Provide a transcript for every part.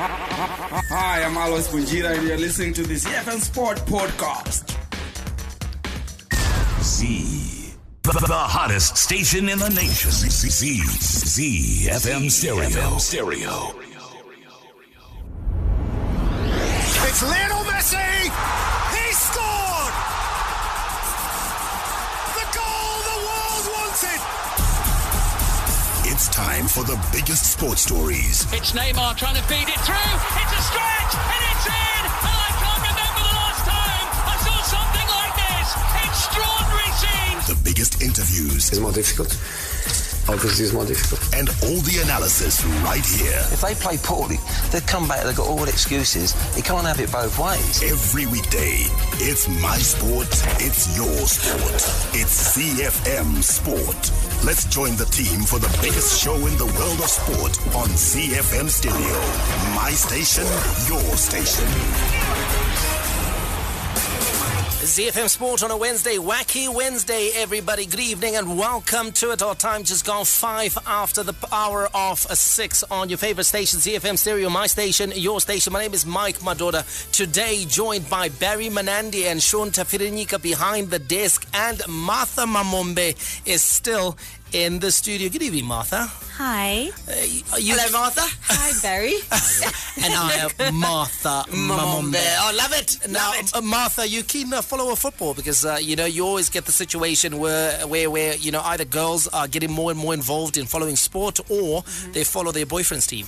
Hi, I'm Alois Bunjira and you're listening to the ZiFM Sport Podcast. Z, the hottest station in the nation. ZiFM Stereo. It's Lionel Messi! He scored! The goal the world wanted! It's time for the biggest sports stories. It's Neymar trying to feed it through. It's a stretch and it's in. And I can't remember the last time I saw something like this. Extraordinary scenes. The biggest interviews. It's more difficult. Obviously, it's more difficult. And all the analysis right here. If they play poorly, they come back. They've got all the excuses. You can't have it both ways. Every weekday, it's my sport. It's your sport. It's ZiFM Sport. Let's join the team for the biggest show in the world of sport on ZiFM Stereo. My station, your station. ZiFM Sport on a Wednesday. Wacky Wednesday, everybody. Good evening and welcome to it. Our time just gone 5 after the hour of 6 on your favorite station, ZiFM Stereo, my station, your station. My name is Mike Madoda. Today, joined by Barry Manandi and Sean Tafirenyika behind the desk, and Martha Mamombe is still in the studio. Good evening, Martha. Hi. Hello, Martha. Hi, Barry. And I am Martha Mamombe. Oh, love it. Now, Martha, you keen follower of football? Because, you know, you always get the situation where you know, either girls are getting more and more involved in following sport or they follow their boyfriend's team.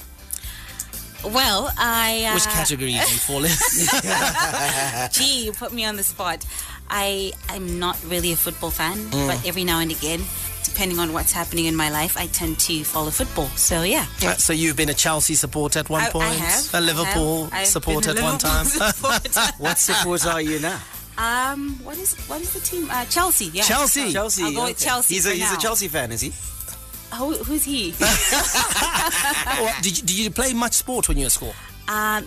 Well, I... Which category do you fall in? Gee, you put me on the spot. I'm not really a football fan, but every now and again, depending on what's happening in my life, I tend to follow football. So, yeah. So, you've been a Chelsea supporter at one point? I have. A Liverpool supporter at one time? What supporter are you now? What is the team? Chelsea, yeah. Chelsea. I'll go with Chelsea. He's a Chelsea fan, is he? Oh, who's he? Did you play much sport when you were at school?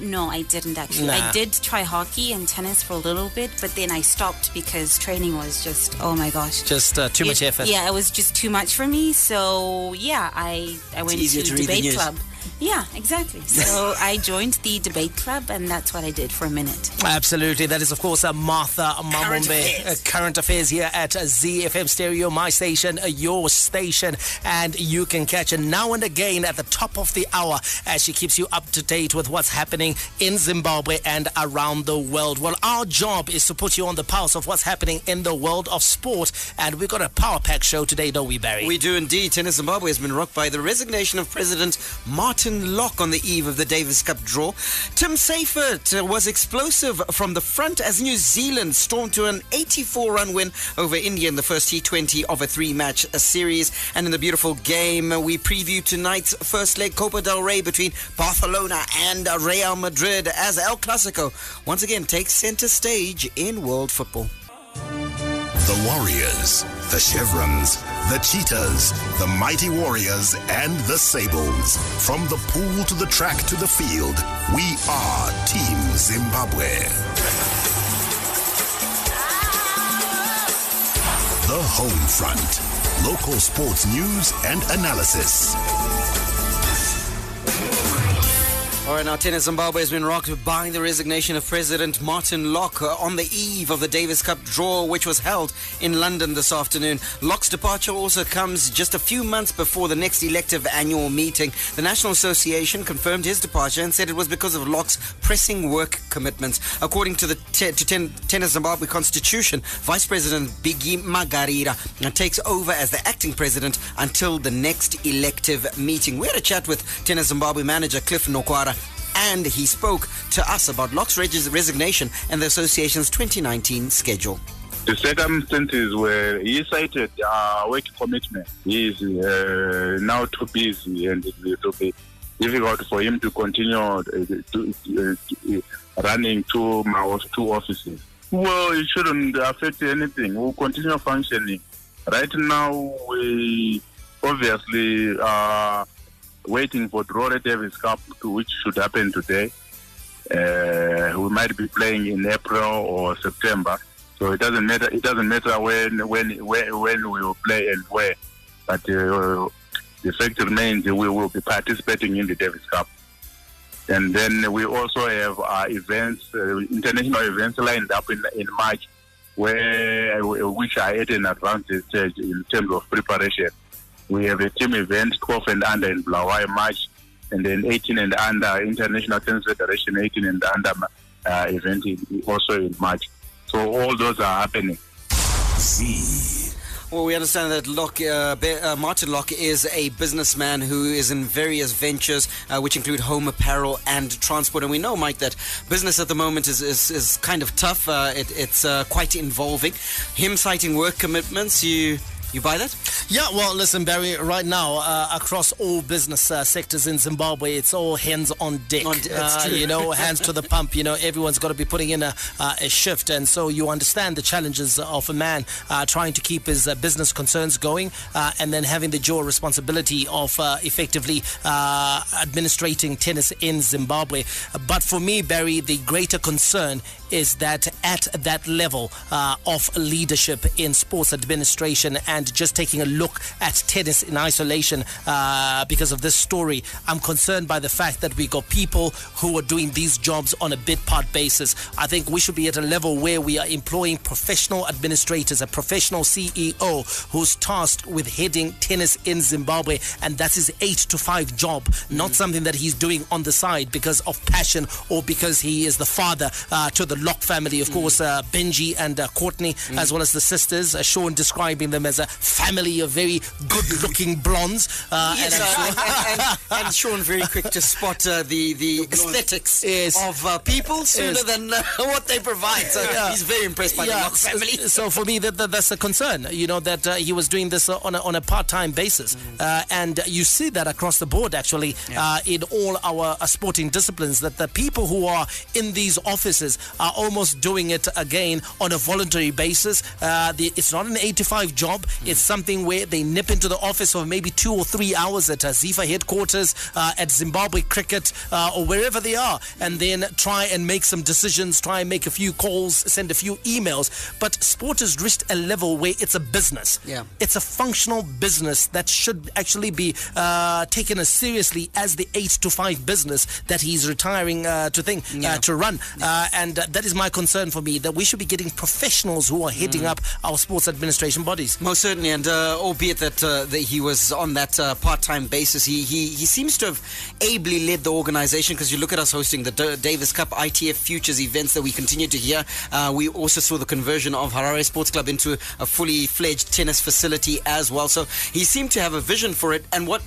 No, I didn't actually. Nah. I did try hockey and tennis for a little bit, but then I stopped because training was just, oh my gosh. Just too much effort. Yeah, it was just too much for me. So, yeah, I went to debate club. Yeah, exactly. So I joined the debate club and that's what I did for a minute. Absolutely. That is, of course, Martha Mamombe. Current affairs here at ZiFM Stereo, my station, your station. And you can catch her now and again at the top of the hour as she keeps you up to date with what's happening in Zimbabwe and around the world. Well, our job is to put you on the pulse of what's happening in the world of sport. And we've got a power-packed show today, don't we, Barry? We do indeed. Tennis Zimbabwe has been rocked by the resignation of President Martin Lock on the eve of the Davis Cup draw. Tim Seifert was explosive from the front as New Zealand stormed to an 84-run win over India in the first T20 of a three-match series. And in the beautiful game, we preview tonight's first leg Copa del Rey between Barcelona and Real Madrid as El Clásico once again takes center stage in world football. The Warriors, the Chevrons, the Cheetahs, the Mighty Warriors, and the Sables. From the pool to the track to the field, we are Team Zimbabwe. The Home Front. Local sports news and analysis. All right, now Tennis Zimbabwe has been rocked by the resignation of President Martin Lock on the eve of the Davis Cup draw, which was held in London this afternoon. Lock's departure also comes just a few months before the next elective annual meeting. The National Association confirmed his departure and said it was because of Lock's pressing work commitments. According to the Tennis Zimbabwe Constitution, Vice President Biggie Magarira takes over as the acting president until the next elective meeting. We had a chat with Tennis Zimbabwe manager Cliff Nokwara, and he spoke to us about Lock's resignation and the association's 2019 schedule. The circumstances where he cited are work commitment. He is now too busy and it will be difficult for him to continue running two offices. Well, it shouldn't affect anything. We'll continue functioning. Right now, we obviously are waiting for the Royal Davis Cup, which should happen today. We might be playing in April or September, so it doesn't matter. It doesn't matter when we will play and where. But the fact remains, we will be participating in the Davis Cup. And then we also have events, international events lined up in March, which are at an advanced stage in terms of preparation. We have a team event, 12 and under in Blawa in March, and then 18 and under, International Tennis Federation 18 and under event also in March. So all those are happening. Well, we understand that Lock, Martin Lock is a businessman who is in various ventures, which include home apparel and transport. And we know, Mike, that business at the moment is kind of tough. It's quite involving. Him citing work commitments, you buy that? Yeah, well, listen, Barry, right now, across all business sectors in Zimbabwe, it's all hands on deck. You know, hands to the pump. You know, everyone's got to be putting in a shift. And so you understand the challenges of a man trying to keep his business concerns going and then having the dual responsibility of effectively administrating tennis in Zimbabwe. But for me, Barry, the greater concern is that at that level of leadership in sports administration and just taking a look at tennis in isolation because of this story, I'm concerned by the fact that we got people who are doing these jobs on a bit part basis. I think we should be at a level where we are employing professional administrators, a professional CEO who's tasked with heading tennis in Zimbabwe, and that's his 8-to-5 job, not something that he's doing on the side because of passion or because he is the father to the Lock family, of course, Benji and Courtney, as well as the sisters, Sean describing them as a family of very good-looking blondes. Yes, and Sean very quick to spot the aesthetics of people sooner than what they provide. So he's very impressed by the Lock family. So for me, that's a concern, you know, that he was doing this on a part-time basis. And you see that across the board, actually, in all our sporting disciplines, that the people who are in these offices are almost doing it again on a voluntary basis. It's not an 8-to-5 job. It's something where they nip into the office for maybe 2 or 3 hours at ZIFA headquarters, at Zimbabwe Cricket, or wherever they are, and then try and make some decisions, try and make a few calls, send a few emails. But sport has reached a level where it's a business. Yeah. It's a functional business that should actually be taken as seriously as the 8-to-5 business that he's retiring to run. And that is my concern for me, that we should be getting professionals who are heading up our sports administration bodies. Most certainly, and albeit that he was on that part-time basis, he seems to have ably led the organisation, because you look at us hosting the Davis Cup, ITF Futures events that we continue to hear. We also saw the conversion of Harare Sports Club into a fully-fledged tennis facility as well. So he seemed to have a vision for it, and what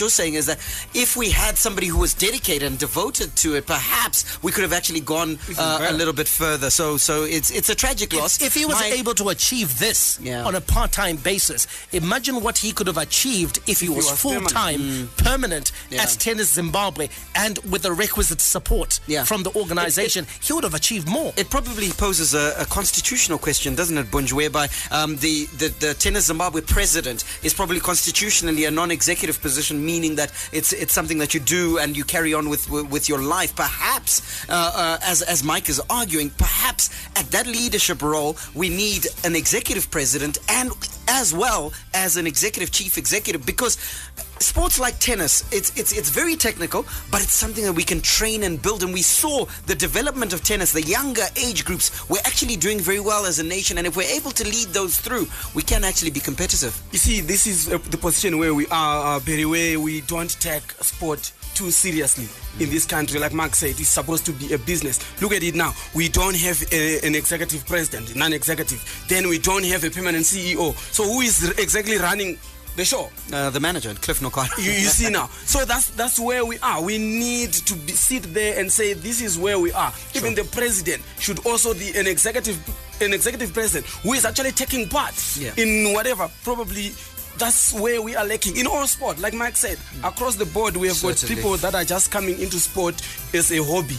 you're saying is that if we had somebody who was dedicated and devoted to it, perhaps we could have actually gone a little bit further. So it's a tragic loss. If he was able to achieve this on a part-time basis, imagine what he could have achieved if he was full-time, permanent at Tennis Zimbabwe, and with the requisite support from the organisation, he would have achieved more. It probably poses a constitutional question, doesn't it, Bunj, whereby the Tennis Zimbabwe president is probably constitutionally a non-executive position, meaning that it's something that you do and you carry on with your life. Perhaps, as Mike is arguing, perhaps at that leadership role, we need an executive president and as well as an executive chief executive, because sports like tennis, it's very technical, but it's something that we can train and build. And we saw the development of tennis. The younger age groups were actually doing very well as a nation. And if we're able to lead those through, we can actually be competitive. You see, this is the position where we are, Barry, where we don't take sport too seriously in this country. Like Mark said, it's supposed to be a business. Look at it now. We don't have an executive president, non-executive. Then we don't have a permanent CEO. So who is exactly running the show? The manager, Cliff Nokwara. You see now. So that's where we are. We need to sit there and say, this is where we are. Sure. Even the president should also be an executive president who is actually taking part in whatever. Probably that's where we are lacking in all sport. Like Mike said, across the board, we have got people that are just coming into sport as a hobby.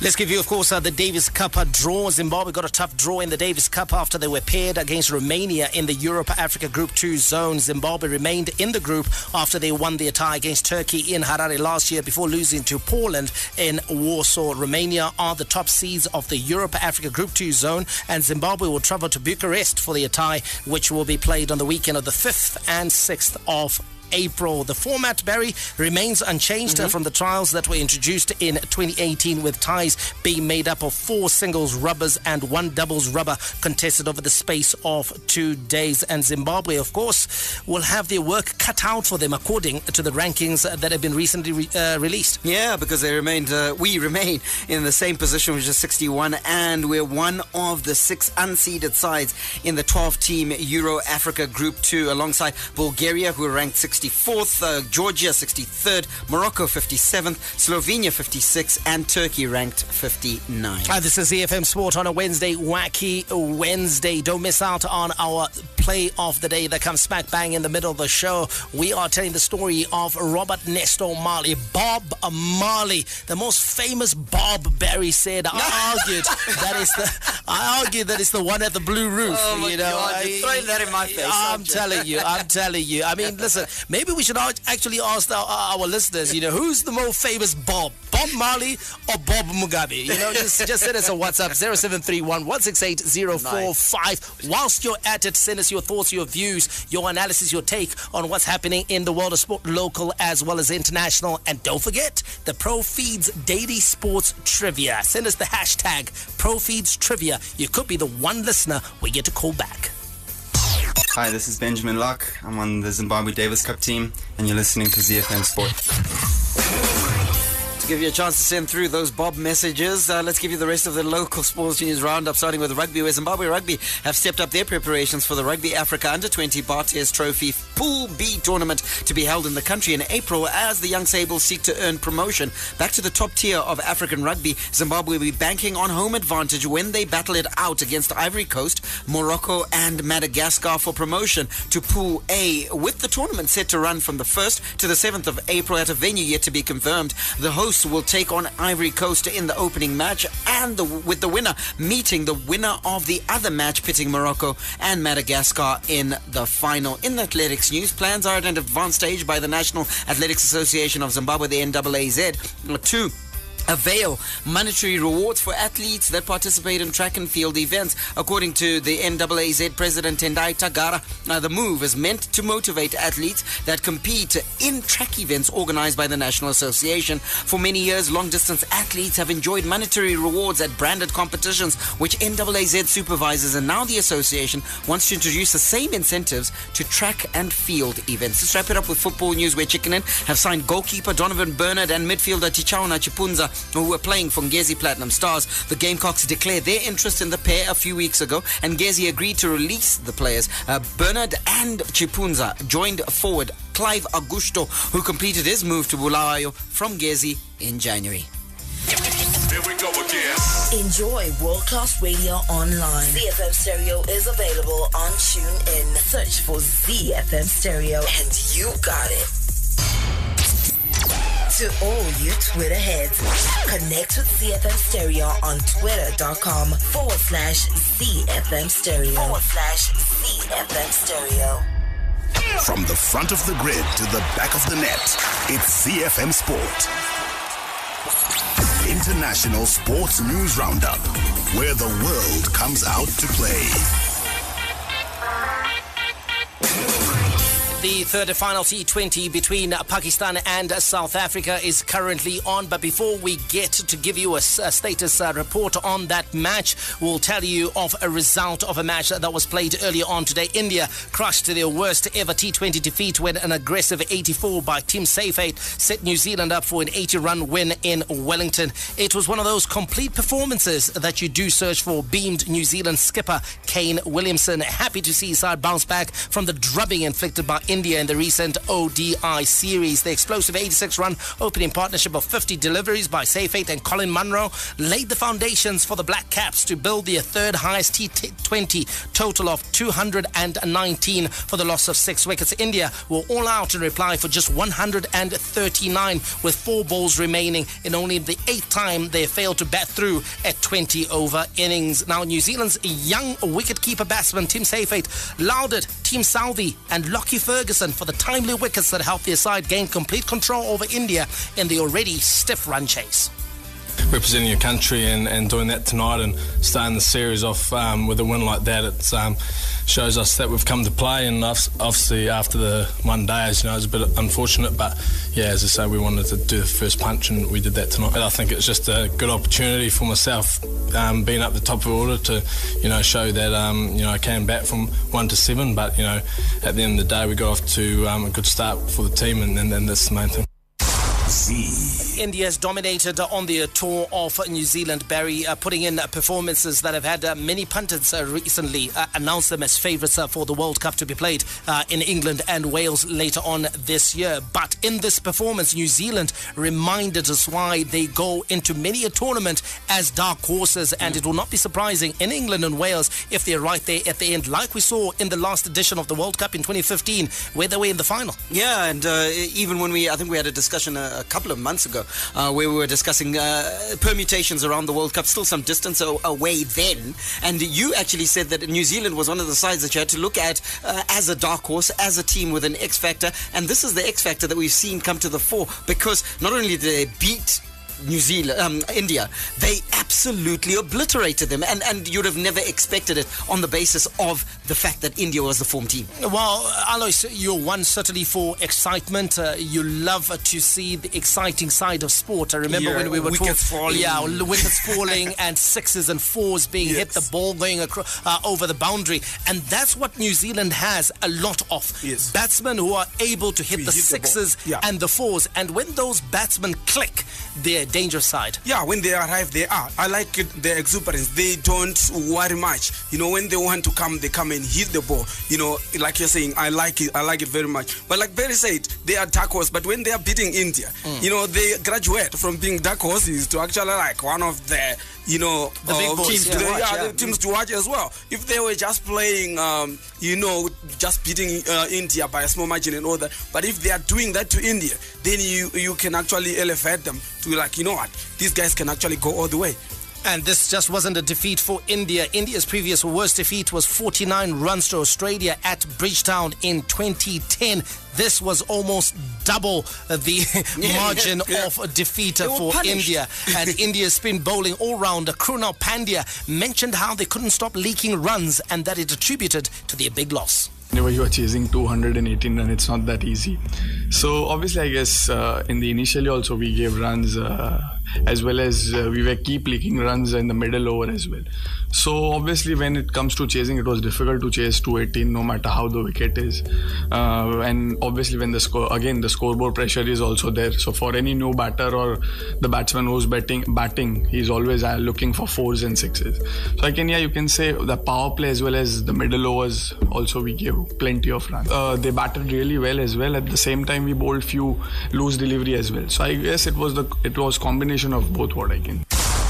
Let's give you, of course, the Davis Cup draw. Zimbabwe got a tough draw in the Davis Cup after they were paired against Romania in the Europe-Africa Group 2 zone. Zimbabwe remained in the group after they won their tie against Turkey in Harare last year before losing to Poland in Warsaw. Romania are the top seeds of the Europe-Africa Group 2 zone, and Zimbabwe will travel to Bucharest for their tie, which will be played on the weekend of the 5th and 6th of April. The format, Barry, remains unchanged from the trials that were introduced in 2018, with ties being made up of 4 singles rubbers and 1 doubles rubber contested over the space of 2 days. And Zimbabwe, of course, will have their work cut out for them according to the rankings that have been recently released. Yeah, because they remained, we remain in the same position, which is 61, and we're one of the 6 unseeded sides in the 12-team Euro Africa Group 2, alongside Bulgaria, who are ranked 64th, Georgia 63rd, Morocco 57th, Slovenia 56th, and Turkey ranked 59th. This is ZiFM Sport on a Wednesday, wacky Wednesday. Don't miss out on our play of the day that comes smack bang in the middle of the show. We are telling the story of Robert Nestor Marley, Bob Marley, the most famous Bob, Barry said. I argued that it's the one at the Blue Roof. Oh my God, you're throwing that in my face. I'm telling you. I mean, listen, maybe we should actually ask our listeners, who's the most famous Bob? Bob Marley or Bob Mugabe? Just send us a WhatsApp, 0731 168 045. Whilst you're at it, send us your thoughts, your views, your analysis, your take on what's happening in the world of sport, local as well as international. And don't forget the ProFeeds Daily Sports Trivia. Send us the hashtag ProFeeds Trivia. You could be the one listener we get to call back. Hi, this is Benjamin Lock. I'm on the Zimbabwe Davis Cup team, and you're listening to ZiFM Sport. Give you a chance to send through those Bob messages. Let's give you the rest of the local sports news roundup, starting with rugby, where Zimbabwe Rugby have stepped up their preparations for the Rugby Africa Under-20 Bartes Trophy Pool B tournament to be held in the country in April, as the Young Sables seek to earn promotion back to the top tier of African rugby. Zimbabwe will be banking on home advantage when they battle it out against Ivory Coast, Morocco and Madagascar for promotion to Pool A, with the tournament set to run from the 1st to the 7th of April at a venue yet to be confirmed. The host will take on Ivory Coast in the opening match, and with the winner meeting the winner of the other match pitting Morocco and Madagascar in the final. In athletics news, plans are at an advanced stage by the National Athletics Association of Zimbabwe, the NAAZ, to avail monetary rewards for athletes that participate in track and field events. According to the NAAZ President Tendai Tagara, the move is meant to motivate athletes that compete in track events organized by the National Association. For many years, long-distance athletes have enjoyed monetary rewards at branded competitions, which NAAZ supervises, and now the association wants to introduce the same incentives to track and field events. Let's wrap it up with football news, where Chicken Inn have signed goalkeeper Donovan Bernard and midfielder Tichauna Chipunza, who were playing from Gezi Platinum Stars. The Gamecocks declared their interest in the pair a few weeks ago, and Gezi agreed to release the players. Bernard and Chipunza joined forward Clive Augusto, who completed his move to Bulawayo from Gezi in January. Here we go again. Enjoy world-class radio online. ZFM Stereo is available on TuneIn. Search for ZFM Stereo and you got it. To all you Twitter heads, connect with ZFM Stereo on twitter.com/ZFM Stereo. From the front of the grid to the back of the net, it's ZFM Sport. International Sports News Roundup, where the world comes out to play. The third and final T20 between Pakistan and South Africa is currently on. But before we get to give you a status report on that match, we'll tell you of a result of a match that was played earlier on today. India crushed their worst ever T20 defeat when an aggressive 84 by Tim Seifert set New Zealand up for an 80-run win in Wellington. It was one of those complete performances that you do search for. Beamed New Zealand skipper Kane Williamson, happy to see his side bounce back from the drubbing inflicted by India in the recent ODI series. The explosive 86-run opening partnership of 50 deliveries by Seifert and Colin Munro laid the foundations for the Black Caps to build their third highest T20 total of 219 for the loss of 6 wickets. India were all out in reply for just 139 with 4 balls remaining, in only the 8th time they failed to bat through at 20-over innings. Now, New Zealand's young wicketkeeper batsman Tim Seifert lauded Team Southee and Lockie Ferguson for the timely wickets that helped their side gain complete control over India in the already stiff run chase. representing your country and doing that tonight and starting the series off with a win like that, it shows us that we've come to play. And obviously after the one day, as you know, it was a bit unfortunate, but yeah, as I say, we wanted to do the first punch and we did that tonight. And I think it's just a good opportunity for myself, being up the top of the order, to, you know, show that you know, I came back from 1 to 7, but you know, at the end of the day we got off to a good start for the team, and then that's the main thing. India's dominated on the tour of New Zealand, Barry, putting in performances that have had many punters recently announce them as favourites for the World Cup to be played in England and Wales later on this year. But in this performance, New Zealand reminded us why they go into many a tournament as dark horses, and it will not be surprising in England and Wales if they're right there at the end, like we saw in the last edition of the World Cup in 2015, where they were in the final. Yeah, and even when I think we had a discussion a couple of months ago where we were discussing permutations around the World Cup, still some distance away then, and you actually said that New Zealand was one of the sides that you had to look at as a dark horse, as a team with an X factor, and this is the X factor that we've seen come to the fore, because not only did they beat New Zealand, India, they absolutely obliterated them, and you'd have never expected it on the basis of the fact that India was the form team. Well, Alois, you're one certainly for excitement. You love to see the exciting side of sport. I remember when we were talking, wickets falling and 6s and 4s being hit, the ball going over the boundary, and that's what New Zealand has a lot of. Yes. Batsmen who are able to hit the 6s and the 4s, and when those batsmen click, they're dangerous side. Yeah, when they arrive, they are. I like it, their exuberance. They don't worry much. You know, when they want to come, they come and hit the ball. You know, like you're saying, I like it very much. But like Barry said, they are dark horse. But when they are beating India, you know, they graduate from being dark horses to actually like one of the, you know, the big teams, the teams to watch as well. If they were just playing, you know, just beating India by a small margin and all that, but if they are doing that to India, then you can actually elevate them to like, you know what, these guys can actually go all the way. And this just wasn't a defeat for India. India's previous worst defeat was 49 runs to Australia at Bridgetown in 2010. This was almost double the margin of defeat for India. And India's spin bowling all-rounder Krunal Pandya mentioned how they couldn't stop leaking runs and that it attributed to their big loss. Whenever you are chasing 218 runs, it's not that easy. So obviously, I guess in the initially also we gave runs as well as we were keep leaking runs in the middle over as well. So obviously, when it comes to chasing, it was difficult to chase 218 no matter how the wicket is. And obviously, when the scoreboard pressure is also there. So for any new batter or the batsman who's batting, he's always looking for 4s and 6s. So you can say the power play as well as the middle overs also we gave plenty of runs. They batted really well as well. At the same time, we bowled few loose delivery as well. So I guess it was combination of both what I can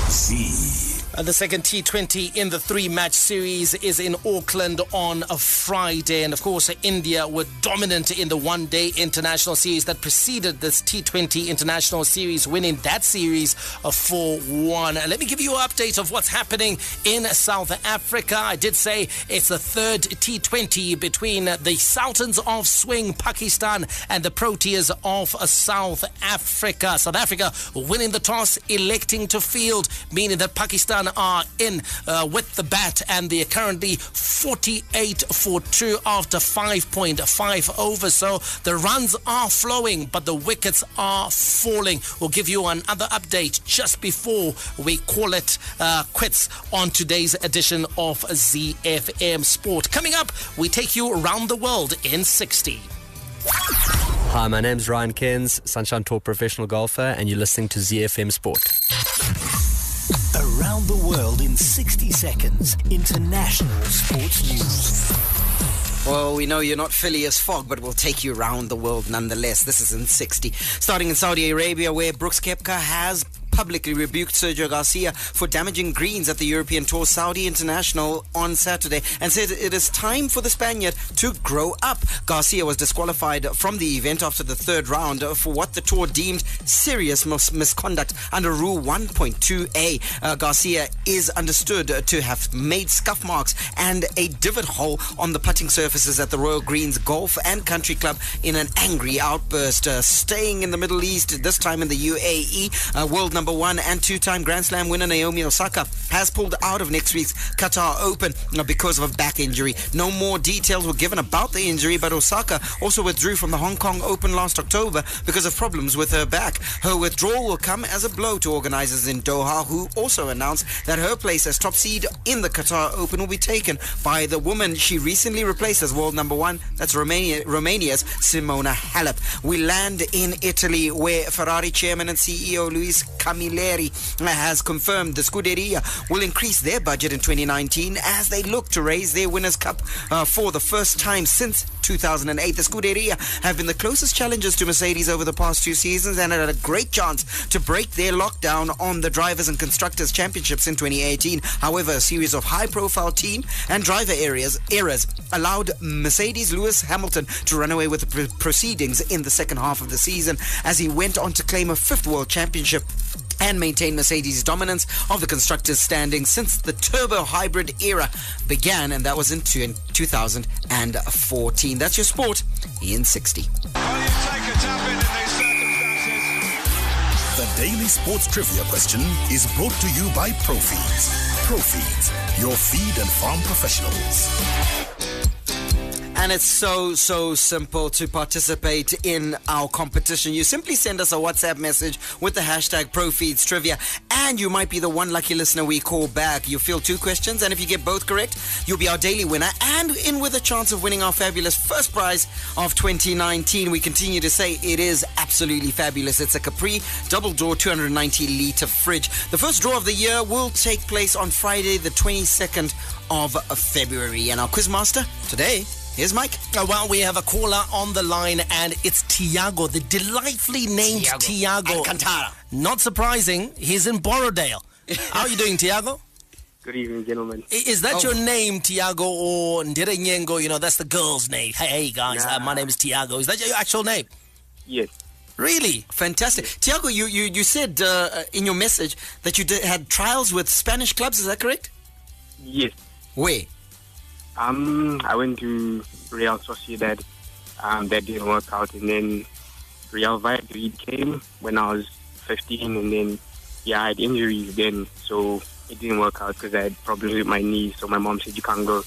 see. The second T20 in the 3-match series is in Auckland on a Friday. And, of course, India were dominant in the one-day international series that preceded this T20 international series, winning that series 4-1. Let me give you an update of what's happening in South Africa. I did say it's the third T20 between the Sultans of Swing, Pakistan, and the Proteas of South Africa. South Africa winning the toss, electing to field, meaning that Pakistan are in with the bat, and they're currently 48 for 2 after 5.5 overs. So the runs are flowing, but the wickets are falling. We'll give you another update just before we call it quits on today's edition of ZFM Sport. Coming up, we take you around the world in 60. Hi, my name's Ryan Cairns, Sunshine Tour professional golfer, and you're listening to ZFM Sport. Around the world in 60 seconds, international sports news. Well, we know you're not Philly as fog, but we'll take you around the world nonetheless. This is in 60. Starting in Saudi Arabia, where Brooks Koepka has publicly rebuked Sergio Garcia for damaging greens at the European Tour Saudi International on Saturday and said it is time for the Spaniard to grow up. Garcia was disqualified from the event after the third round for what the Tour deemed serious misconduct under Rule 1.2a. Garcia is understood to have made scuff marks and a divot hole on the putting surfaces at the Royal Greens Golf and Country Club in an angry outburst. Staying in the Middle East, this time in the UAE, world number number one and two-time Grand Slam winner Naomi Osaka has pulled out of next week's Qatar Open because of a back injury. No more details were given about the injury, but Osaka also withdrew from the Hong Kong Open last October because of problems with her back. Her withdrawal will come as a blow to organizers in Doha, who also announced that her place as top seed in the Qatar Open will be taken by the woman she recently replaced as world number one, that's Romania's Simona Halep. We land in Italy, where Ferrari chairman and CEO Luis Camilleri has confirmed the Scuderia will increase their budget in 2019 as they look to raise their Winners' Cup for the first time since 2008. The Scuderia have been the closest challengers to Mercedes over the past two seasons and had a great chance to break their lockdown on the Drivers' and Constructors' Championships in 2018. However, a series of high-profile team and driver errors allowed Mercedes' Lewis Hamilton to run away with the proceedings in the second half of the season, as he went on to claim a fifth world championship and maintain Mercedes' dominance of the constructors' standings since the turbo hybrid era began, and that was in 2014. That's your sport in 60. Well, you take a tap in these circumstances. The Daily Sports Trivia question is brought to you by Profeeds. Profeeds, your feed and farm professionals. And it's so simple to participate in our competition. You simply send us a WhatsApp message with the hashtag ProfeedsTrivia, and you might be the one lucky listener we call back. You field two questions, and if you get both correct, you'll be our daily winner and in with a chance of winning our fabulous first prize of 2019. We continue to say it is absolutely fabulous. It's a Capri double door 290-litre fridge. The first draw of the year will take place on Friday, the 22nd of February. And our quizmaster today... Here's Mike. Well, we have a caller on the line, and it's Tiago, the delightfully named Tiago Cantara. Not surprising, he's in Borrowdale. How are you doing, Tiago? Good evening, gentlemen. Is that your name, Tiago, or Ndirenyengo? You know, that's the girl's name. Hey guys, my name is Tiago. Is that your actual name? Yes. Really? Fantastic. Yes. Tiago, you said in your message that you had trials with Spanish clubs. Is that correct? Yes. Where? I went to Real Sociedad, that didn't work out, and then Real Valladolid came when I was 15, and then, I had injuries then, so it didn't work out because I had problems with my knees, so my mom said, you can't go.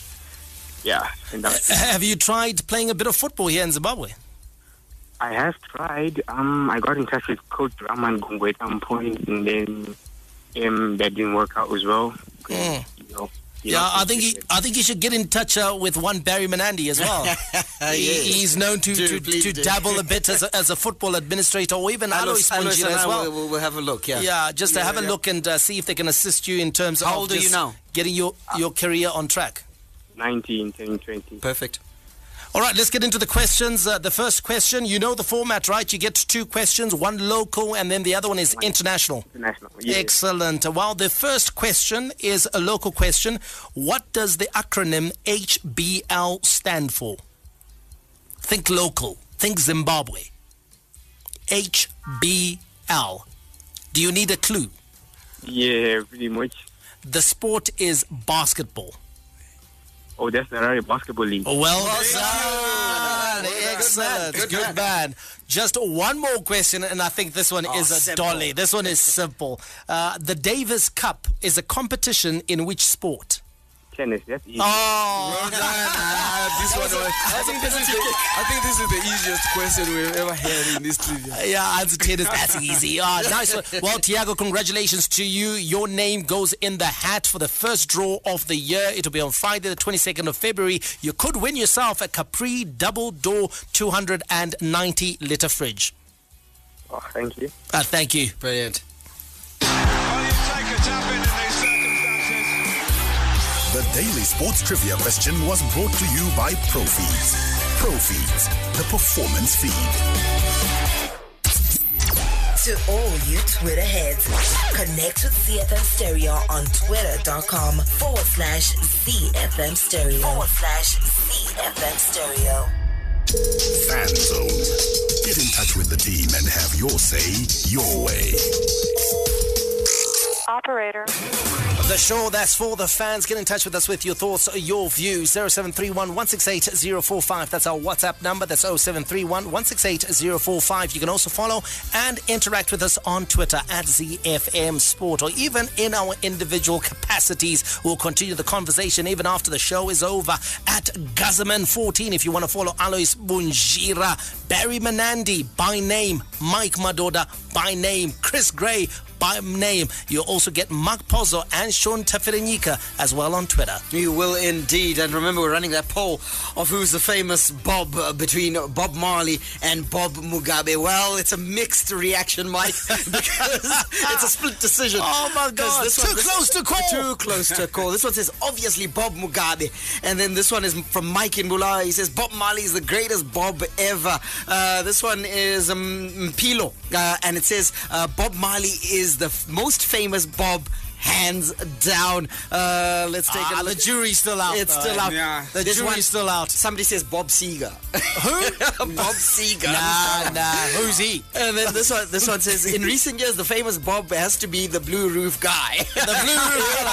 And have you tried playing a bit of football here in Zimbabwe? I have tried. I got in touch with Coach Raman Gungwe at some point, and then that didn't work out as well. I think you should get in touch with one Barry Manandi as well. He's known to dabble a bit as a football administrator, or even Alois Bunjira as well. We'll have a look. Have a look and see if they can assist you in terms of getting your career on track. 19, 10, 20. Perfect. All right, let's get into the questions. The first question, you know the format, right? You get two questions, one local and then the other one is international. International, yes. Excellent. Well, the first question is a local question. What does the acronym HBL stand for? Think local. Think Zimbabwe. HBL. Do you need a clue? Yeah, pretty much. The sport is basketball. Oh, that's the Harare Basketball League. Well done. Excellent. Good man. Just one more question, and I think this one is a simple dolly. This one is simple. The Davis Cup is a competition in which sport? Tennis, that's easy. I think this is the easiest question we've ever had in this trivia. Answer tennis, that's easy. Nice one. Well, Tiago, congratulations to you. Your name goes in the hat for the first draw of the year. It'll be on Friday, the 22nd of February. You could win yourself a Capri double door 290-litre fridge. Oh, thank you. Thank you. Brilliant. Well, you take a tap in these circumstances. The Daily Sports Trivia question was brought to you by Profeeds. Profeeds, the performance feed. To all you Twitter heads, connect with ZFM Stereo on twitter.com/ZFM Stereo. Fan Zone. Get in touch with the team and have your say your way. Operator. the show that's for the fans. Get in touch with us with your thoughts, your views. 0731 168 045, that's our WhatsApp number. That's 0731 168 045. You can also follow and interact with us on Twitter at ZFM Sport, or even in our individual capacities. We'll continue the conversation even after the show is over at Guzzerman14 if you want to follow Alois Bunjira, Barry Manandi by name, Mike Madoda by name, Chris Gray by name. You'll also get Mark Pozzo and Sean Tafirenyika as well on Twitter. You will indeed. And remember, we're running that poll of who's the famous Bob between Bob Marley and Bob Mugabe. Well, it's a mixed reaction, Mike, because it's a split decision. Oh my God, too close to call. This one says obviously Bob Mugabe, and then this one is from Mike in Bulawayo. He says Bob Marley is the greatest Bob ever. This one is Mpilo, and it says Bob Marley is the most famous Bob, hands down. Let's take a look. The jury's still out. It's still out. Yeah. The jury's still out. Somebody says Bob Seger. Who? Bob Seger. Nah. Who's he? And then this one says, in recent years, the famous Bob has to be the Blue Roof guy. The Blue Roof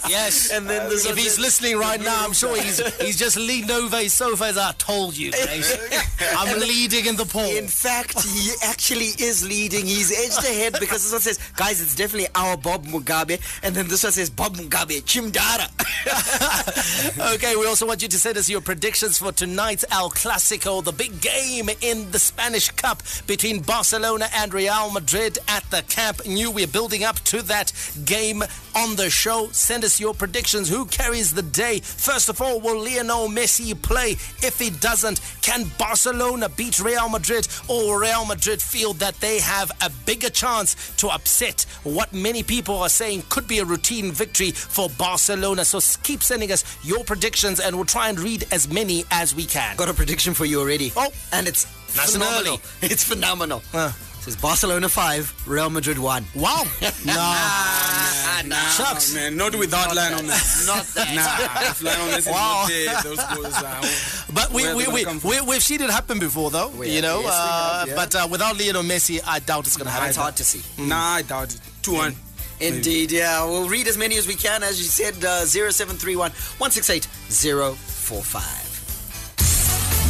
guy. Yes. And then this one, if he's listening right now, I'm sure he's just leaned over his sofa as I told you, I'm leading in the poll. In fact, he actually is leading. He's edged ahead because this one says, guys, it's definitely our Bob Mugabe. And then this one says Bob Mugabe Chimdara. Okay, we also want you to send us your predictions for tonight's El Clásico, the big game in the Spanish Cup between Barcelona and Real Madrid at the Camp Nou. We're building up to that game on the show. Send us your predictions. Who carries the day? First of all, will Lionel Messi play? If he doesn't, can Barcelona beat Real Madrid, or Real Madrid feel that they have a bigger chance to upset what many people are saying could be a routine victory for Barcelona? So keep sending us your predictions and we'll try and read as many as we can. Got a prediction for you already. Oh, and it's nice phenomenal. It's phenomenal. Says Barcelona 5, Real Madrid 1. Wow. No. Shucks. Man, not without Lionel Messi. Not that. If Lionel Messi is not there, those goals are... But we've seen it happen before, though. Yes, we have, but without Lionel Messi, I doubt it's going to happen. It's hard to see. I doubt it. 2-1. Indeed, yeah. We'll read as many as we can. As you said, 0731 168 045.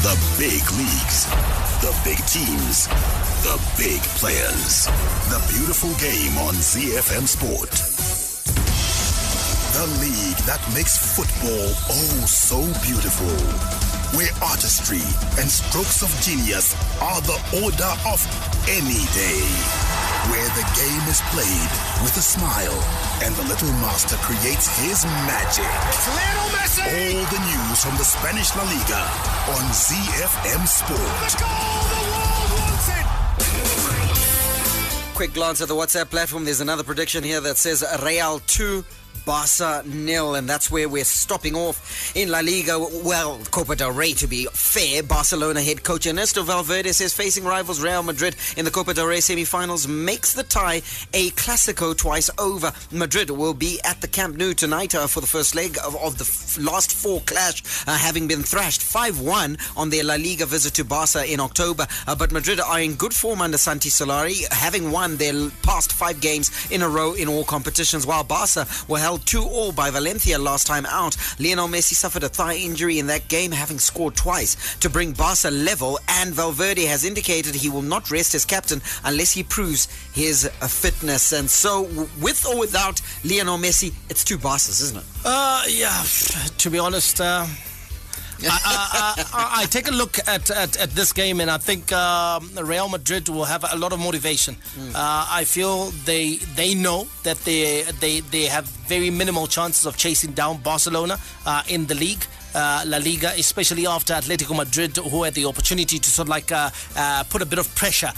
The big leagues, the big teams, the big players. The beautiful game on ZFM Sport. The league that makes football oh so beautiful. Where artistry and strokes of genius are the order of any day. Where the game is played with a smile and the little master creates his magic. It's Lionel Messi! All the news from the Spanish La Liga on ZFM Sport. The goal the world wanted! Quick glance at the WhatsApp platform. There's another prediction here that says Real 2. Barca 0, and that's where we're stopping off in La Liga. Well, Copa del Rey, to be fair. Barcelona head coach Ernesto Valverde says facing rivals Real Madrid in the Copa del Rey semi-finals makes the tie a Clásico twice over. Madrid will be at the Camp Nou tonight for the first leg of the last four clash, having been thrashed 5-1 on their La Liga visit to Barca in October. But Madrid are in good form under Santi Solari, having won their past 5 games in a row in all competitions, while Barca were held 2-2 by Valencia last time out. Lionel Messi suffered a thigh injury in that game, having scored twice to bring Barca level, and Valverde has indicated he will not rest as captain unless he proves his fitness. And so, with or without Lionel Messi, it's 2 Barcas, isn't it? Yeah, to be honest... I take a look at this game, and I think Real Madrid will have a lot of motivation. I feel they know that they have very minimal chances of chasing down Barcelona in the league. La Liga, especially after Atletico Madrid, who had the opportunity to sort of like put a bit of pressure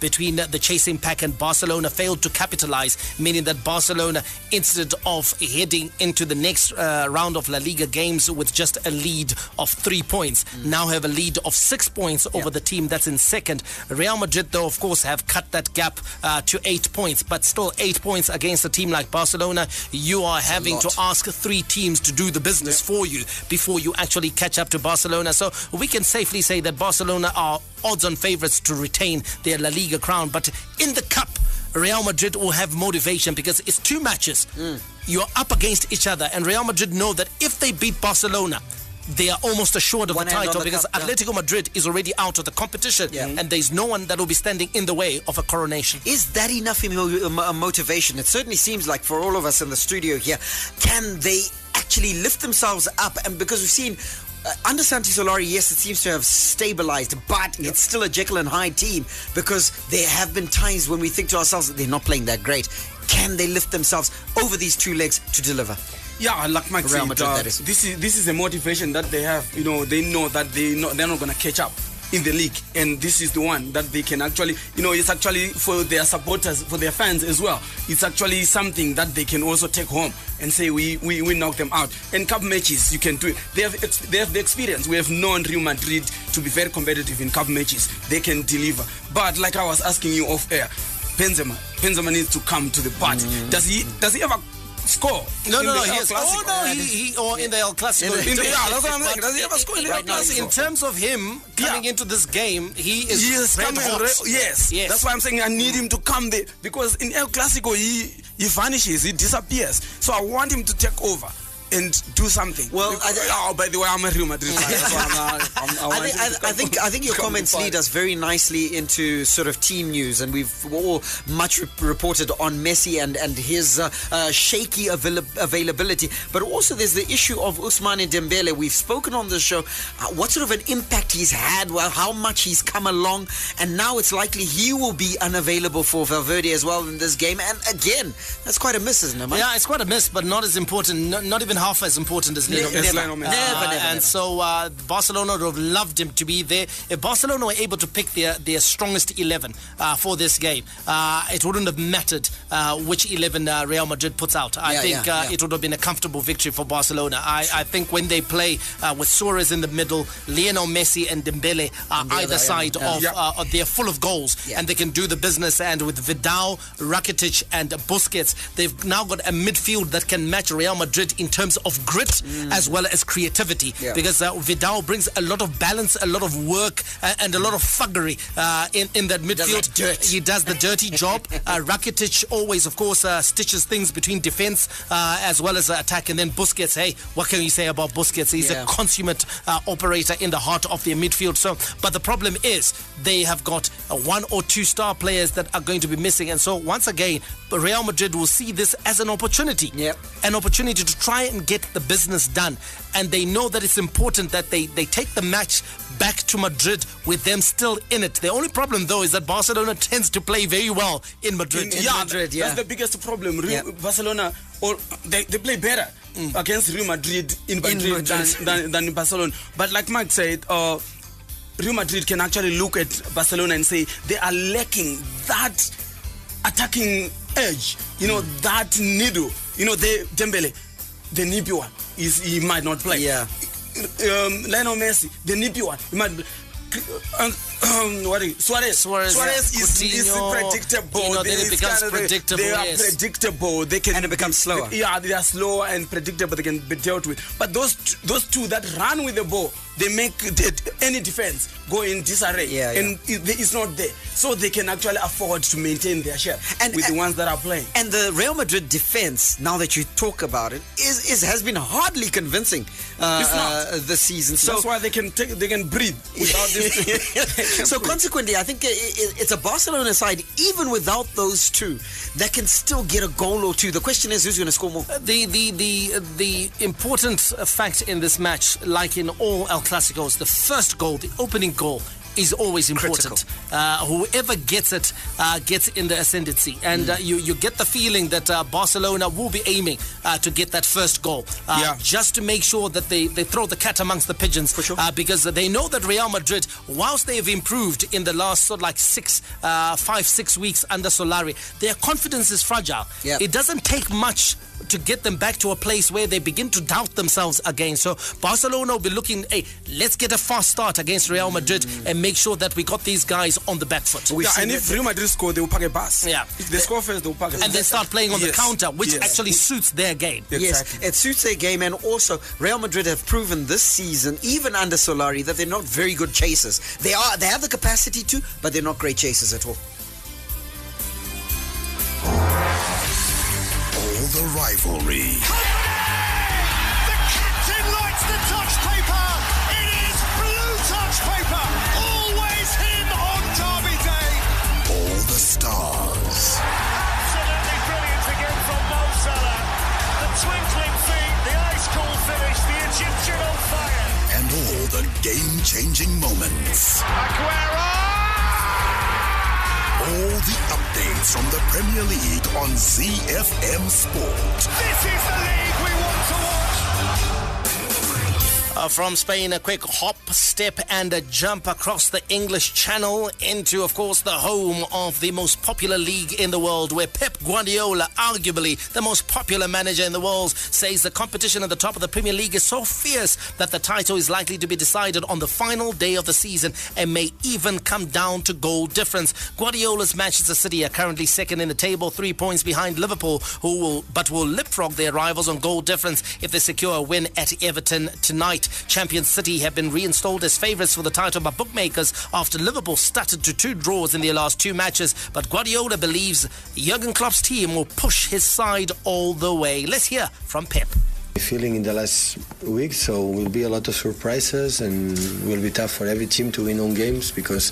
between the chasing pack and Barcelona, failed to capitalize, meaning that Barcelona, instead of heading into the next round of La Liga games with just a lead of 3 points, now have a lead of 6 points over the team that's in second. Real Madrid, though, of course, have cut that gap to 8 points, but still 8 points against a team like Barcelona. You are having to ask 3 teams to do the business for you before you actually catch up to Barcelona. So we can safely say that Barcelona are odds-on favourites to retain their La Liga crown. But in the Cup, Real Madrid will have motivation because it's 2 matches. you're up against each other, and Real Madrid know that if they beat Barcelona, they are almost assured of the title, because Atletico Madrid is already out of the competition, and there's no one that will be standing in the way of a coronation. Is that enough motivation? It certainly seems like for all of us in the studio here. Can they actually lift themselves up? And because we've seen, under Santi Solari, yes, it seems to have stabilized, but it's still a Jekyll and Hyde team, because there have been times when we think to ourselves that they're not playing that great. Can they lift themselves over these two legs to deliver? Yeah, like Mike said, this is the motivation that they have. You know, they know that they're not going to catch up in the league, and this is the one that they can actually, you know, it's actually for their supporters, for their fans as well. It's actually something that they can also take home and say we knocked them out. And cup matches, you can do it. They have the experience. We have known Real Madrid to be very competitive in cup matches. They can deliver. But like I was asking you off air, Benzema needs to come to the party. Does he ever score? No. In the El Clásico. That's what I'm saying. Does he ever score in the El Clásico? In terms of him coming into this game, he is red hot. Yes. That's why I'm saying I need him to come there, because in El Clásico he vanishes, he disappears. So I want him to take over and do something. Well, by the way, I'm a Real Madrid fan. I think your comments lead us very nicely into sort of team news, and we've all much reported on Messi and his shaky availability. But also, there's the issue of Ousmane Dembele. We've spoken on the show what sort of an impact he's had, how much he's come along, and now it's likely he will be unavailable for Valverde as well in this game. And again, that's quite a miss, isn't it, Mike? Yeah, it's quite a miss, but not as important. Not even half as important as Lionel Messi. Never. So Barcelona would have loved him to be there. If Barcelona were able to pick their strongest 11 for this game, it wouldn't have mattered which 11 Real Madrid puts out. I think it would have been a comfortable victory for Barcelona. I think when they play with Suarez in the middle, Lionel Messi and Dembele are either side of they're full of goals, and they can do the business. And with Vidal, Rakitic and Busquets, they've now got a midfield that can match Real Madrid in terms of grit as well as creativity, because Vidal brings a lot of balance, a lot of work, and a lot of thuggery in that midfield. He does the dirty job. Rakitic always, of course, stitches things between defense as well as attack. And then Busquets, hey, what can you say about Busquets? He's a consummate operator in the heart of their midfield. So, but the problem is they have got one or two star players that are going to be missing. And so once again, Real Madrid will see this as an opportunity. An opportunity to try and get the business done, and they know that it's important that they take the match back to Madrid with them still in it. The only problem, though, is that Barcelona tends to play very well in Madrid. That's the biggest problem. Barcelona, or they play better against Real Madrid than in Barcelona. But like Mike said, Real Madrid can actually look at Barcelona and say they are lacking that attacking edge, you know, that needle. You know, Dembele, the nippy one, he might not play. Lionel Messi, the nippy one, he might. Suarez is predictable. You know, then it becomes kind of predictable. They are predictable. They can, and it becomes slower. Yeah, they are slower and predictable. They can be dealt with. But those two that run with the ball, they make any defense go in disarray, and it's not there. So they can actually afford to maintain their share with the ones that are playing. And the Real Madrid defense, now that you talk about it, has been hardly convincing this season. So that's why they can breathe without this. So consequently, I think it's a Barcelona side, even without those two, that can still get a goal or two. The question is, who's going to score more? The important fact in this match, like in all El Clásicos, the first goal, the opening goal, is always important. Whoever gets it gets in the ascendancy, and you get the feeling that Barcelona will be aiming to get that first goal, just to make sure that they throw the cat amongst the pigeons, because they know that Real Madrid, whilst they have improved in the last 5-6 weeks under Solari, their confidence is fragile. It doesn't take much to get them back to a place where they begin to doubt themselves again. So Barcelona will be looking, hey, let's get a fast start against Real Madrid and make sure that we got these guys on the back foot. And if Real Madrid score, they will pack a bus. If they score first, they will pack a bus. And they start playing on the counter, which actually suits their game. It suits their game. And also, Real Madrid have proven this season, even under Solari, that they're not very good chasers. They have the capacity to, but they're not great chasers at all. the rivalry. The captain likes the touch paper. It is blue touch paper. Always him on derby day. All the stars. Absolutely brilliant again from Mo Salah. The twinkling feet, the ice cold finish, the Egyptian on fire. And all the game-changing moments. Aguero! All the updates from the Premier League on ZiFM Sport. This is the league we want to watch. From Spain, a quick hop, step and a jump across the English Channel into, of course, the home of the most popular league in the world, where Pep Guardiola, arguably the most popular manager in the world, says the competition at the top of the Premier League is so fierce that the title is likely to be decided on the final day of the season and may even come down to goal difference. Guardiola's Manchester City are currently second in the table, 3 points behind Liverpool, who will leapfrog their rivals on goal difference if they secure a win at Everton tonight. Champion City have been reinstalled as favourites for the title by bookmakers after Liverpool stuttered to two draws in their last two matches, but Guardiola believes Jurgen Klopp's team will push his side all the way. Let's hear from Pep. Feeling in the last week, so will be a lot of surprises and will be tough for every team to win on games, because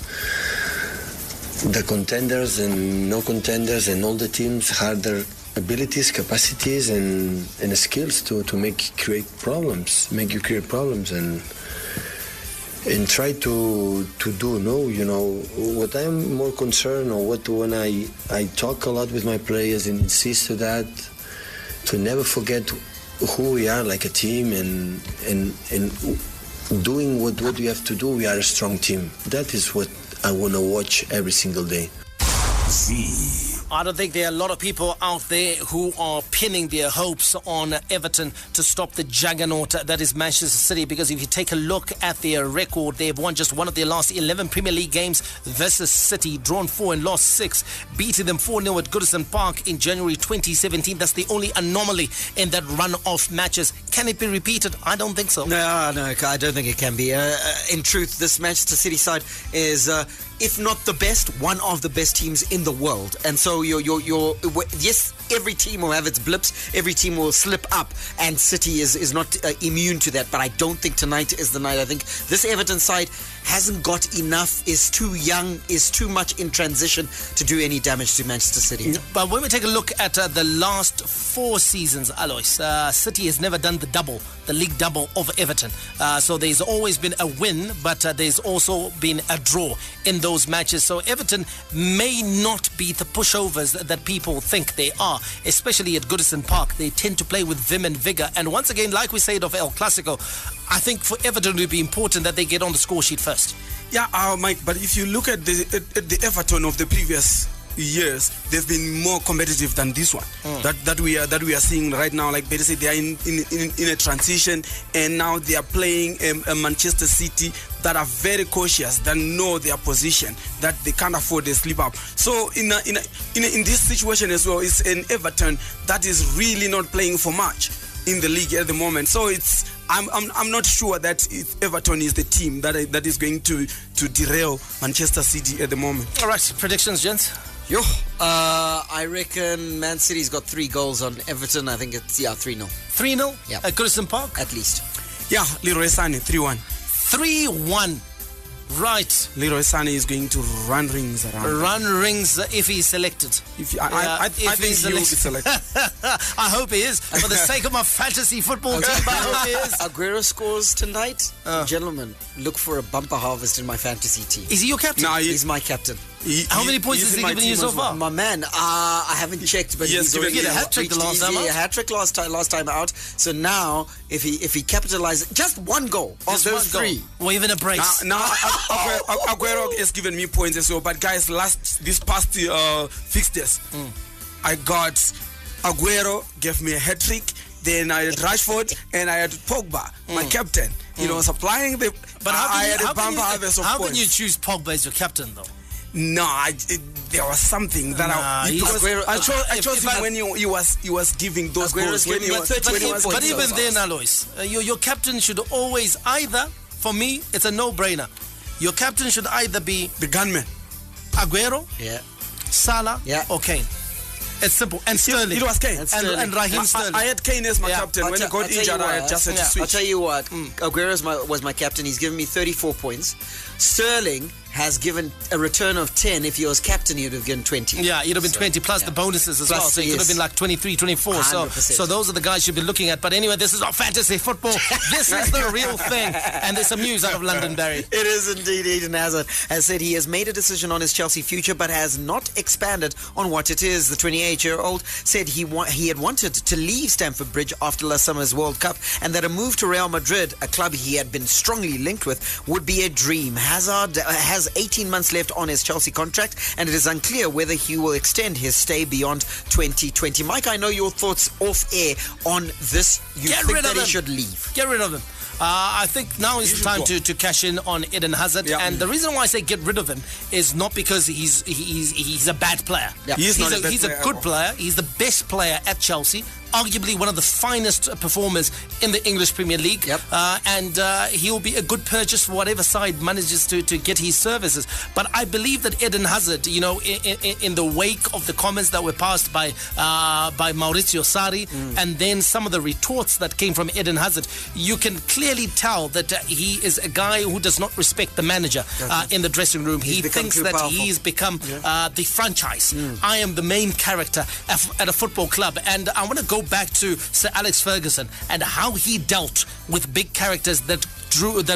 the contenders and no contenders and all the teams have their abilities, capacities and skills to make you create problems and try to do. No, you know what I'm more concerned, or what when I talk a lot with my players and insist to that, to never forget who we are like a team and doing what we have to do. We are a strong team. That is what I want to watch every single day. See. I don't think there are a lot of people out there who are pinning their hopes on Everton to stop the juggernaut that is Manchester City, because if you take a look at their record, they've won just one of their last 11 Premier League games versus City, drawn 4 and lost 6, beating them 4-0 at Goodison Park in January 2017. That's the only anomaly in that run of matches. Can it be repeated? I don't think so. No, I don't think it can be. In truth, this Manchester City side is... if not the best, one of the best teams in the world. And so your yes, every team will have its blips, every team will slip up, and City is not immune to that. But I don't think tonight is the night. I think this Everton side hasn't got enough, is too young, is too much in transition to do any damage to Manchester City. But when we take a look at the last four seasons, Alois, City has never done the league double of Everton. So there's always been a win, but there's also been a draw in those matches. So Everton may not be the pushovers that people think they are, especially at Goodison Park. They tend to play with vim and vigour. And once again, like we said of El Clásico, I think for Everton it would be important that they get on the score sheet first. Yeah, Mike, but if you look at the Everton of the previous years, they've been more competitive than this one. That we are seeing right now. Like Peter said, they are in a transition, and now they are playing a Manchester City that are very cautious, that know their position, that they can't afford a slip up. So in this situation as well, it's an Everton that is really not playing for much in the league at the moment. So it's I'm not sure that Everton is the team that is going to derail Manchester City at the moment. All right, predictions, gents. Yo, I reckon Man City's got 3 goals on Everton. I think it's 3-0. 3-0? Yeah. At Goodison Park? At least. Yeah, Leroy Sané, 3-1. 3-1. Right. Leroy Sané is going to run rings around. Run rings if he's selected. I think he will be selected. I hope he is. For the sake of my fantasy football team, I hope he is. Agüero scores tonight. Gentlemen, look for a bumper harvest in my fantasy team. Is he your captain? No, he's my captain. How many points has he given you so far? My man, I haven't checked, but he did a hat-trick last time out. He did a hat-trick last time out. So now, if he capitalizes, just 1 goal. Just 1 goal. Or even a brace. Now, Agüero has given me points as well. But guys, this past fixtures, I got Agüero, gave me a hat-trick. Then I had Rashford, and I had Pogba, my captain. You know, supplying the... But how can you choose Pogba as your captain, though? No, there was something that I chose him when he was giving those goals. But even then, Alois, your captain should always either, for me, it's a no-brainer. Your captain should either be... The gunman. Agüero, Salah, or Kane. It's simple. And Sterling. It was Kane. And Raheem Sterling. I had Kane as my captain. When he got injured, I had just had to switch. I'll tell you what. Aguero was my captain. He's given me 34 points. Sterling has given a return of 10. If he was captain, he would have given 20. Yeah, he'd have been 20, plus the bonuses as well. So he could have been like 23, 24. 100%. So those are the guys you've been looking at. But anyway, this is our fantasy football. This is the real thing. And there's some news out of London, Barry. It is indeed. Eden Hazard has said he has made a decision on his Chelsea future, but has not expanded on what it is. The 28-year-old said he had wanted to leave Stamford Bridge after last summer's World Cup, and that a move to Real Madrid, a club he had been strongly linked with, would be a dream. Hazard has 18 months left on his Chelsea contract, and it is unclear whether he will extend his stay beyond 2020. Mike, I know your thoughts off air on this. You think that he should leave? Get rid of him. I think now is the time to cash in on Eden Hazard. Yeah. And the reason why I say get rid of him is not because he's a bad player. Yeah. He's a good player. He's the best player at Chelsea. Arguably one of the finest performers in the English Premier League. Yep. And he'll be a good purchase for whatever side manages to get his services. But I believe that Eden Hazard, in the wake of the comments that were passed by Mauricio Sarri, and then some of the retorts that came from Eden Hazard, you can clearly tell that he is a guy who does not respect the manager in the dressing room. He thinks that he's become the franchise. I am the main character at a football club. And I want to go back to Sir Alex Ferguson and how he dealt with big characters that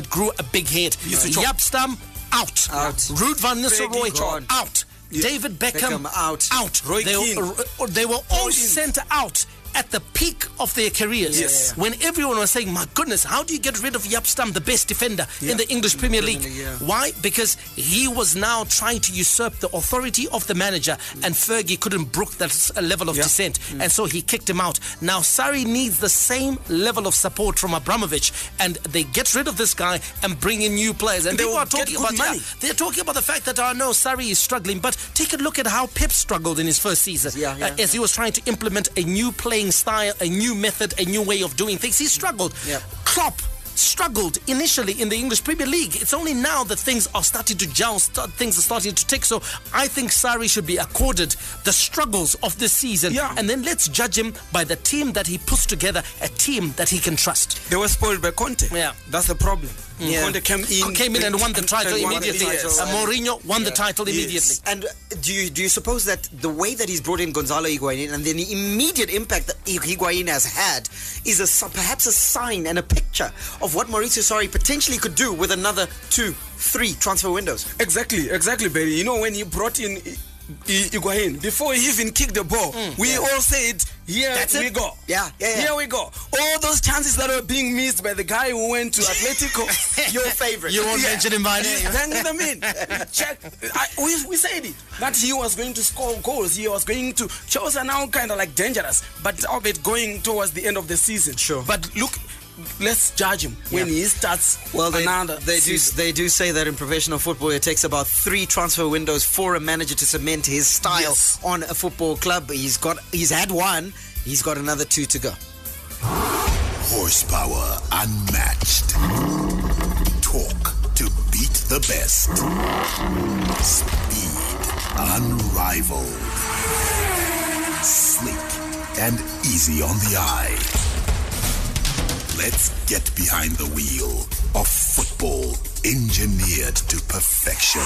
grew a big head. Yapstam, out. Ruud van Nistelrooy, out. Yeah. David Beckham out. Roy Keane. They were all sent out at the peak of their careers, when everyone was saying, my goodness, how do you get rid of Yapstam, the best defender in the English Premier League? Why? Because he was now trying to usurp the authority of the manager, and Fergie couldn't brook that level of dissent, and so he kicked him out. Now Sarri needs the same level of support from Abramovich, and they get rid of this guy and bring in new players. And people are talking about money. They're talking about the fact that Sarri is struggling, but take a look at how Pep struggled in his first season as he was trying to implement a new play style, a new method, a new way of doing things. He struggled. Yep. Klopp struggled initially in the English Premier League. It's only now that things are starting to gel, things are starting to tick. So I think Sarri should be accorded the struggles of this season, and then let's judge him by the team that he puts together, a team that he can trust. They were spoiled by Conte. Yeah, that's the problem. Conte came in and won the title immediately. Mourinho won the title immediately. And do you suppose that the way that he's brought in Gonzalo Higuaín and the immediate impact that Higuaín has had is perhaps a sign and a picture of what Mauricio Sarri potentially could do with another 2-3 transfer windows? Exactly, Barry. When he brought in Higuaín, before he even kicked the ball, we all said, Here we go. Yeah. Here we go. All those chances that were being missed by the guy who went to Atletico, your favorite. You won't mention him by name. Bring them in. Check. We said it. That he was going to score goals. He was going to. Chelsea are now kind of like dangerous, but albeit going towards the end of the season. Sure. But look. Let's judge him when he starts. Well, they do say that in professional football it takes about 3 transfer windows for a manager to cement his style on a football club. He's had one. He's got another 2 to go. Horsepower unmatched. Talk to beat the best. Speed unrivaled. Sleek and easy on the eye. Let's get behind the wheel of football engineered to perfection.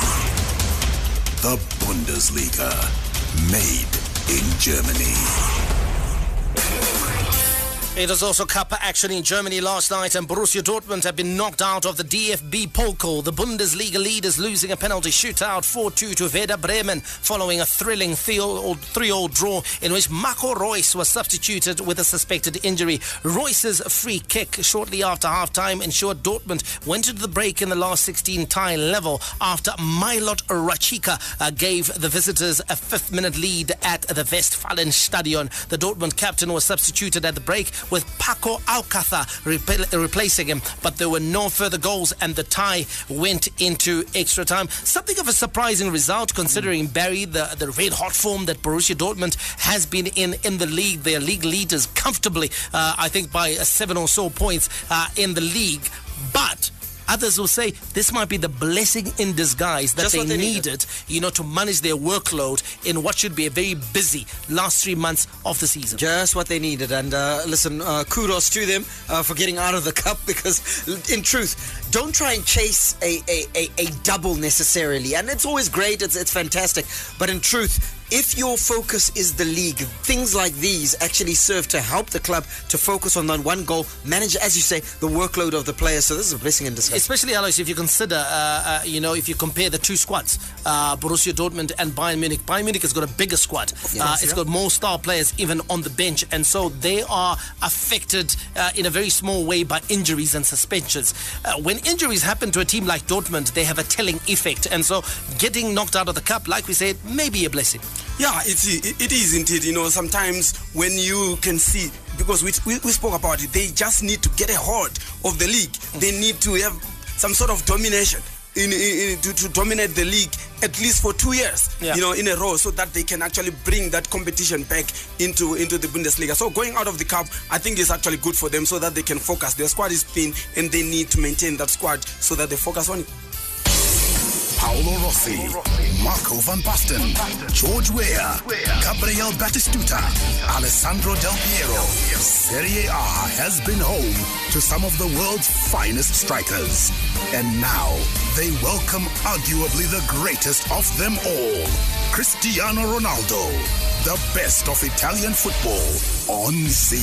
The Bundesliga, made in Germany. It was also cup action in Germany last night, and Borussia Dortmund have been knocked out of the DFB Pokal. The Bundesliga leaders losing a penalty shootout 4-2 to Werder Bremen following a thrilling 3-3 draw in which Marco Reus was substituted with a suspected injury. Reus's free kick shortly after half-time ensured Dortmund went into the break in the last 16 tie level after Milot Rachika gave the visitors a 5th-minute lead at the Westfalenstadion. The Dortmund captain was substituted at the break with Paco Alcácer replacing him, but there were no further goals and the tie went into extra time. Something of a surprising result considering, Barry, the red-hot form that Borussia Dortmund has been in the league. They are league leaders comfortably, I think by 7 or so points in the league. But Others will say this might be the blessing in disguise that they needed, you know, to manage their workload in what should be a very busy last 3 months of the season. Just what they needed. And listen, kudos to them for getting out of the cup, because in truth, don't try and chase a double necessarily. And it's always great, it's fantastic, but in truth, if your focus is the league, things like these actually serve to help the club to focus on that one goal, manage, as you say, the workload of the players. So this is a blessing in disguise. Especially, Alois, if you consider, you know, if you compare the two squads, Borussia Dortmund and Bayern Munich. Bayern Munich has got a bigger squad. It's got more star players even on the bench. And so they are affected in a very small way by injuries and suspensions. When injuries happen to a team like Dortmund, they have a telling effect. And so getting knocked out of the cup, like we said, may be a blessing. Yeah, it is indeed. You know, sometimes when you can see, because we spoke about it, they just need to get a hold of the league. They need to have some sort of domination to dominate the league at least for 2 years, you know, in a row, so that they can actually bring that competition back into the Bundesliga. So going out of the cup, I think is actually good for them, so that they can focus. Their squad is thin, and they need to maintain that squad so that they focus on it. Paolo Rossi, Marco van Basten, George Weah, Gabriel Batistuta, Alessandro Del Piero. Serie A has been home to some of the world's finest strikers. And now, they welcome arguably the greatest of them all, Cristiano Ronaldo, the best of Italian football on Z.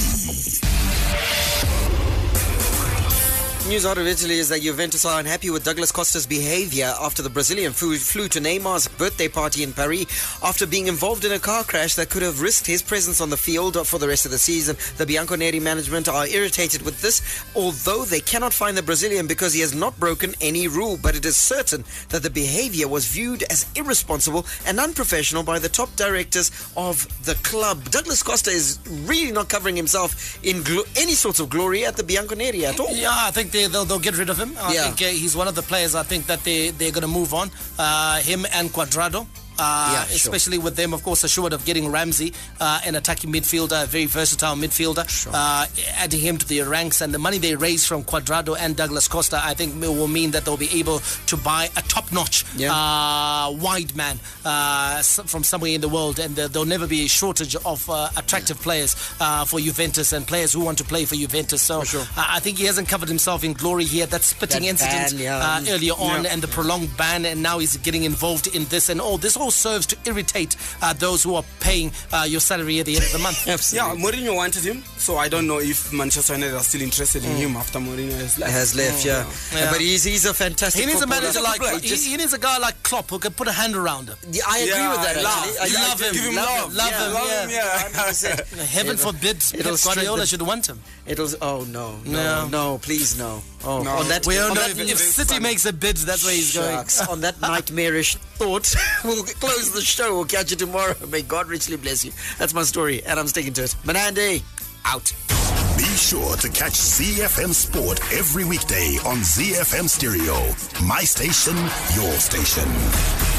News out of Italy is that Juventus are unhappy with Douglas Costa's behavior after the Brazilian flew to Neymar's birthday party in Paris after being involved in a car crash that could have risked his presence on the field for the rest of the season. The Bianconeri management are irritated with this, although they cannot fine the Brazilian because he has not broken any rule, but it is certain that the behavior was viewed as irresponsible and unprofessional by the top directors of the club. Douglas Costa is really not covering himself in any sorts of glory at the Bianconeri at all. Yeah, I think they'll get rid of him. I think he's one of the players I think that they're going to move on. Him and Cuadrado. Especially with them, of course, assured of getting Ramsey, an attacking midfielder, a very versatile midfielder, adding him to their ranks. And the money they raise from Cuadrado and Douglas Costa, I think, will mean that they'll be able to buy a top-notch wide man from somewhere in the world. And there'll never be a shortage of attractive players for Juventus and players who want to play for Juventus. So I think he hasn't covered himself in glory here. That spitting incident earlier on and the prolonged ban, and now he's getting involved in this and all. This all serves to irritate those who are paying your salary at the end of the month. Absolutely. Yeah, Mourinho wanted him, so I don't know if Manchester United are still interested in him after Mourinho has left. But he's a fantastic. He needs a manager like he needs a guy like Klopp who can put a hand around him. Yeah, I agree with that. Love him. Heaven forbid Guardiola should want him. No, please. On that, if City makes a bid, that's where he's going. On that nightmarish thought, we'll close the show. We'll catch you tomorrow. May God richly bless you. That's my story, and I'm sticking to it. Manandi, out. Be sure to catch ZFM Sport every weekday on ZFM Stereo. My station, your station.